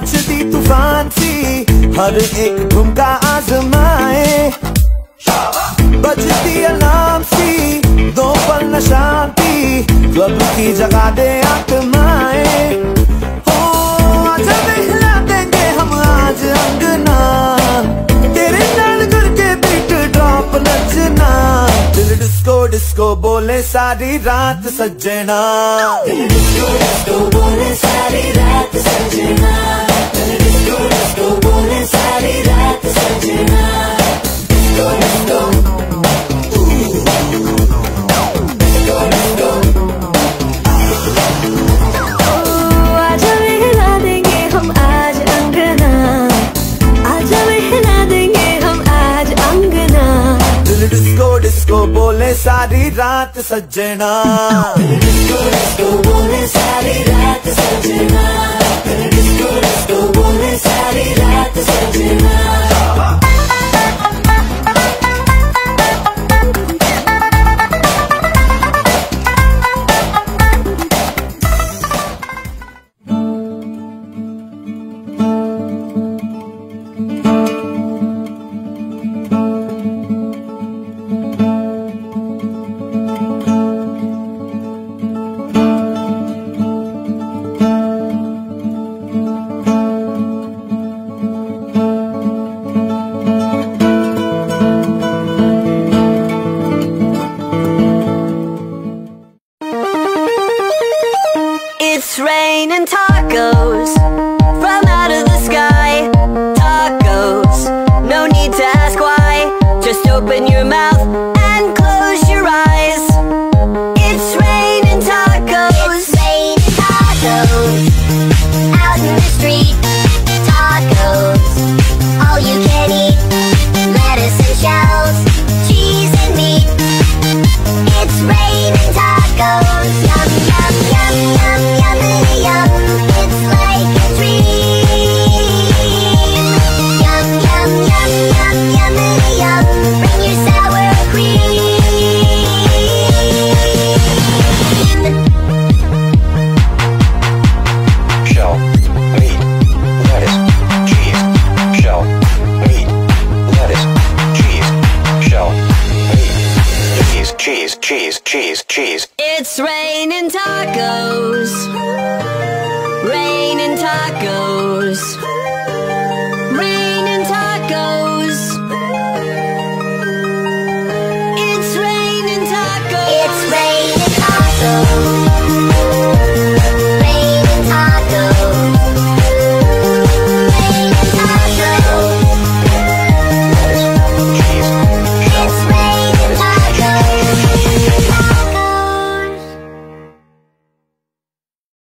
मचती तूफान सी हर एक ठुमका आजमाए, बजती अलार्म सी दो पल नशान थी क्लब की जगा दे आत्माएं। हो आजा हिला देंगे हम आज अंगना, तेरे नाल करके बीट ड्रॉप नचना, दिल डिस्को डिस्को बोले सारी रात सजना, दिल डिस्को डिस्को बोले सारी रात सजना, दिल डिस्को डिस्को बोले सारी रात सजना, डिस्को डिस्को बोले सारी रात सजना, डिस्को डिस्को बोले सारी रात सजना, डिस्को डिस्को बोले सारी रात सजना। Cheese, cheese, cheese, cheese. It's raining tacos.